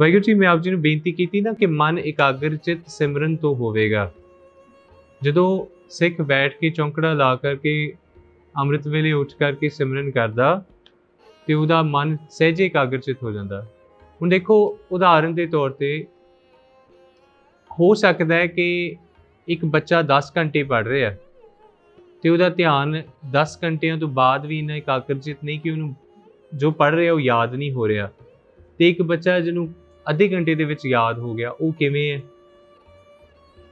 वाहिगुरु जी, मैं आप जी ने बेनती की थी ना कि मन एकाग्र चित सिमरन तो होवेगा। जदों सिख बैठ के चौंकड़ा ला करके अमृत वेले उठ करके सिमरन करता तो वह मन सहजे एकाग्र चित हो जाता। हुण देखो उदाहरण के तौर पर हो सकता है कि एक बच्चा 10 घंटे पढ़ रहा है तो वह ध्यान 10 घंटिया तो बाद भी इन्ना एकाग्रचित नहीं कि उन्होंने जो पढ़ रहा वो याद नहीं हो रहा। तो एक बच्चा जिन्होंने आधे घंटे के विच याद हो गया वो किवें है,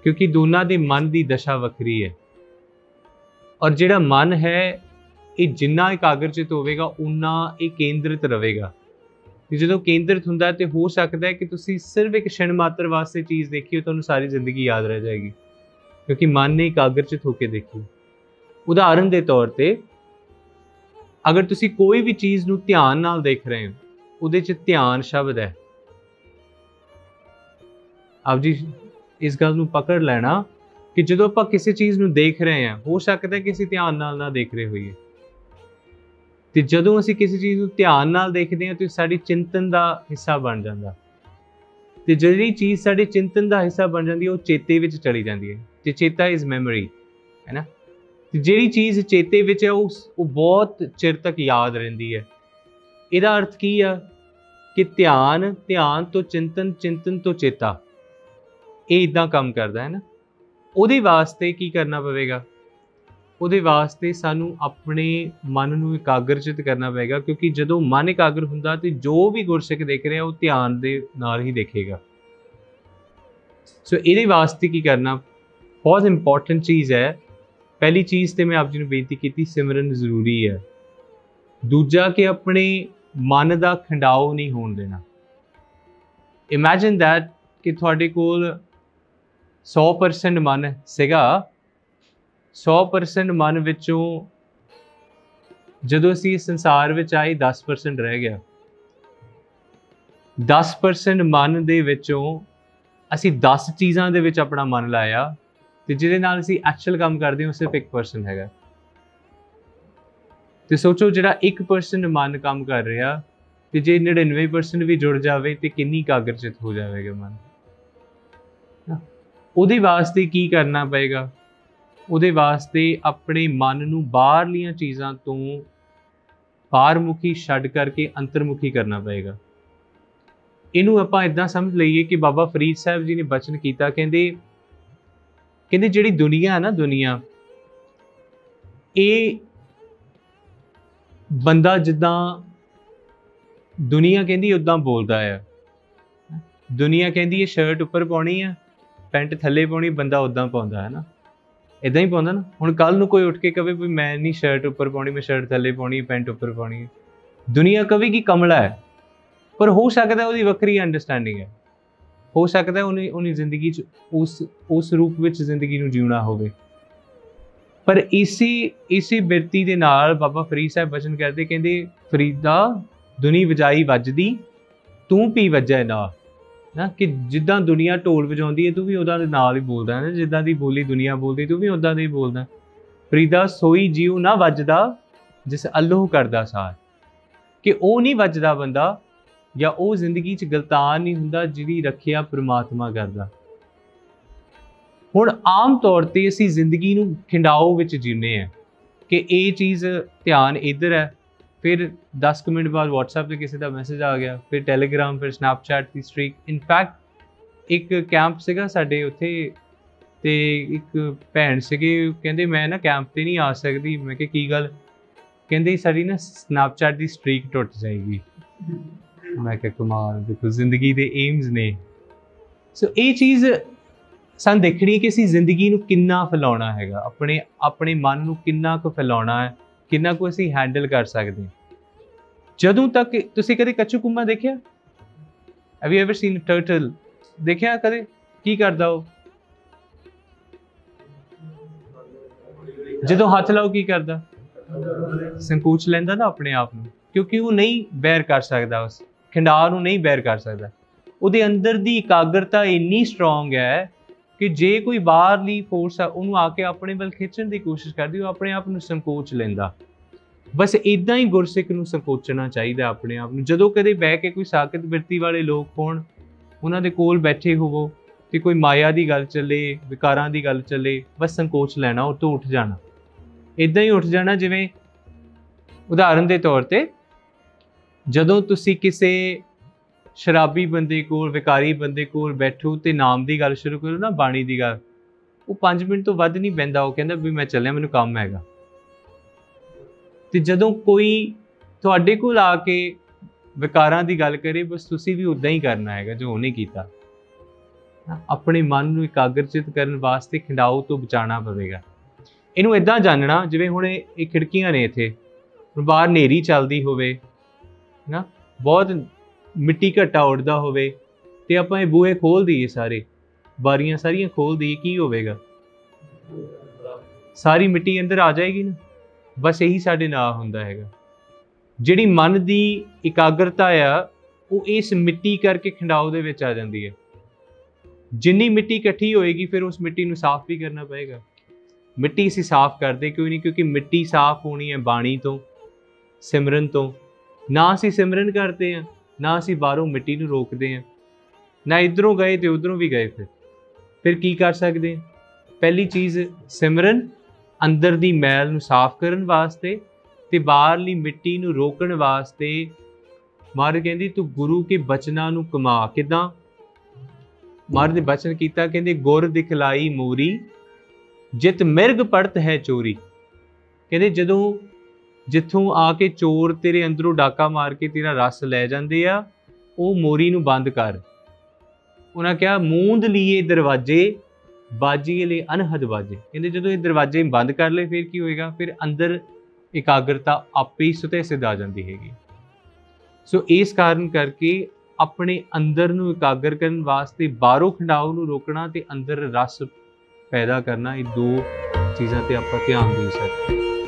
क्योंकि दोनों के मन की दशा वक्री है। और जिहड़ा मन है ये जिन्ना एकाग्रचित होगा उन्ना ये केंद्रित रहेगा। जो केंद्रित होंदा तो हो सकता है कि तुसी सिर्फ एक क्षण मात्र वास्ते चीज़ देखी हो तो सारी जिंदगी याद रह जाएगी, क्योंकि मन ने एकाग्रचित होकर देखी। उदाहरण के तौर पर अगर तुसी कोई भी चीज़ नूं ध्यान नाल देख रहे हो, उहदे च ध्यान शब्द है। आप जी इस गल नूं पकड़ लेना कि जदों आपां किसी चीज़ नूं देख रहे हैं हो सकता है किसी ध्यान नाल ना देख रहे होइए। तो जदों असी किसी चीज़ को ध्यान नाल देखते हैं तो साड़ी चिंतन का हिस्सा बन जाता। तो जी चीज़ साड़ी चिंतन का हिस्सा बन जाती है वो चेते विच चली जाती है। तो चेता इज़ मैमरी है ना। तो जी चीज़ चेते विच है वो बहुत चिर तक याद रहिंदी है। इहदा अर्थ की है कि ध्यान ध्यान तो चिंतन, चिंतन तो चेता, ये इदा काम करता है ना। उहदे वास्ते की करना पवेगा? उहदे वास्ते सानू अपने मन नू एकाग्रचित करना पएगा, क्योंकि जदों मन एकाग्र हुंदा तो जो भी गुरसिख देख रहा वो ध्यान दे नाल ही देखेगा। सो इहदे वास्ते की करना बहुत इंपॉर्टेंट चीज़ है। पहली चीज़ तो मैं आप जी नू बेनती की सिमरन जरूरी है। दूजा कि अपने मन का खंडाओ नहीं होण देना। इमेजिन दैट कि तुहाडे कोल 100% मन सीगा। 100% मन विचों जदों असीं संसार विच आए 10% रह गया। 10% मन दे विचों असीं 10 चीज़ां दे विच अपना मन लाया, तो जिहदे नाल असीं एक्चुअल काम करदे हां सिर्फ 1% हैगा। तो सोचो जिहड़ा 1% मन काम कर रहा तो जे 99% भी जुड़ जाए तो कितनी एकाग्रचित हो जाएगा मन। उहदे वास्ते की करना पएगा? उहदे वास्ते अपने मन नूं बाहरलियां चीज़ां तो बाहरमुखी छड्ड करके अंतरमुखी करना पएगा। इनू आपां इदां समझ लईए कि बाबा फरीद साहब जी ने बचन कीता, कहंदे जिहड़ी दुनिया है ना, दुनिया ये बंदा जिद्दां दुनिया कहंदी उद्दां बोलदा है। दुनिया कहंदी ये शर्ट उपर पाउणी है, पैंट थल्ले पाउणी, बंदा उद्दां पाउंदा है ना, इदा ही पाँदा ना। हुण कल नूं कोई उठ के कहे भी मैं नहीं शर्ट उपर पाउणी, मैं शर्ट थले पाउणी, पैंट उपर पाउणी है, दुनिया कहेगी कमला है। पर हो सकता है उसकी वक्री अंडरस्टैंडिंग है। हो सकता है उन्हें जिंदगी उस रूप में जिंदगी नूं जीना होवे। पर इसी बिरती दे नाल बाबा फरीद साहब बचन करदे, कहंदे फरीदा दुनी वजाई वजदी तू भी वजै ना ना, कि जिदा दुनिया ढोल बजाती है तू भी उदा नाल ही बोलता है ना, जिदा की बोली दुनिया बोलती तू भी उदा ही बोलता। फरीदा सोई जीव ना वजदा जिस अल्लो करदा सार, कि वह नहीं वजदा बंदा या वह जिंदगी गलतान नहीं हुंदा जिहदी रखिया परमात्मा करदा। हुण आम तौर पर असीं जिंदगी नूं खिंडाओ विच जीने हैं कि ये चीज़ ध्यान इधर है, फिर 10 मिनट बाद व्हाट्सअप पर किसी का मैसेज आ गया, फिर टेलीग्राम, फिर स्नैपचैट की स्ट्रीक। इनफैक्ट एक कैंप सीगा साढ़े उत्थे, ते एक भैन सीगे कहंदे मैं ना कैंप पर नहीं आ सकती। मैं कहा की गल? कहंदे साड़ी ना स्नैपचैट की स्ट्रीक टुट जाएगी। मैं कहा कमाल, देखो जिंदगी के एम्स ने। सो ये चीज़ सानू देखनी है कि असीं जिंदगी नूं किन्ना फैलाउणा हैगा, अपने अपने मन नूं किन्ना कुछ फैलाउणा है, किन्ना को असी हैंडल कर सकते हैं। जदों तक तुसी कदे कच्चू कुम्मा देखिया? Have you ever seen turtle? देखिया कदे की करदा हो? जदों हाथ लाओ की करदा? संकोच लैंदा ना अपने आप नूं, क्योंकि वो नहीं बैर कर सकता, उस खिंडार नूं नहीं बैर कर सकता। उहदे अंदर दी एकाग्रता इन्नी स्ट्रोंग है कि जे कोई बाहरली फोर्स है उन्होंने आके अपने बल खिंचण की कोशिश करती, वो अपने आप को संकोच लेंदा। बस इदा ही गुरसिख नूं संकोचना चाहिए अपने आप को। जदों कदे बह के कोई साकत बिरती वाले लोग होण उन्होंने कोल बैठे होवो तो कोई माया की गल चले, विकारां की गल चले, बस संकोच लैना, उस तो उठ जाना, इदा ही उठ जाना। जिमें उदाहरण के तौर पर जदों तुसी किसी शराबी बंदे कोल, विकारी बंदे कोल बैठो तो नाम की गल शुरू करो ना, बाणी की गल, वो 5 मिनट तो वध नहीं बहता, वह कहता भी मैं चलिया, मैनू काम हैगा। तो जदों कोई तुहाडे कोल आके विकारां की गल करे, बस तुसी भी उदा ही करना है जो उन्हें किया। अपने मन में एकाग्रचित करने वास्ते खिंडाओ तो बचाना पवेगा। इनू इदा जानना जिवें हुण ये खिड़कियां ने, इत्थे बाहर नेरी चलदी होवे ना, बहुत मिट्टी घट्टा उड़दा होवे, ते आपां ये बूहे खोल दीए, सारे बारियां सारियां खोल दीए, की होवेगा? सारी मिट्टी अंदर आ जाएगी ना। बस यही साडे नाल हुंदा हैगा। जिहड़ी मन दी एकाग्रता आ वो इस मिट्टी करके खिंडाओ दे विच आ जांदी है। जिन्नी मिट्टी इकट्ठी होएगी फिर उस मिट्टी को साफ भी करना पड़ेगा। मिट्टी असी साफ करते क्यों नहीं? क्योंकि मिट्टी साफ होनी है बाणी तो, सिमरन तो। ना असी सिमरन करते हैं, ना असी बाहरों मिट्टी को रोकते हैं, ना इधरों गए तो उधरों भी गए। फिर की कर सकते हैं? पहली चीज़ सिमरन, अंदर की मैल नूं साफ करन वास्ते ते बाहरली मिट्टी को रोकण वास्ते। महाराज कहंदी तू गुरु के बचना नूं कमा। किदां महाराज ने बचन किया? कहते गुर दिखलाई मोरी, जित मिर्ग पड़त है चोरी। कहते जदों जिथों आके चोर तेरे अंदरों डाका मार के तेरा रस लै जाते आ, वो मोरी नूं बंद कर। उन्हें कहा मूंद लिए दरवाजे, बाजिए ले अनहद बाजे। कहते जदों ये दरवाजे बंद कर ले फिर की होएगा? फिर अंदर एकाग्रता आपे ही सुते सिद्ध आ जाती हैगी। सो इस कारण करके अपने अंदर नूं एकागर करने वास्ते बाहरों खंडाओ नूं रोकना ते अंदर रस पैदा करना, ये दो चीज़ों ते आपां ध्यान दे सकते।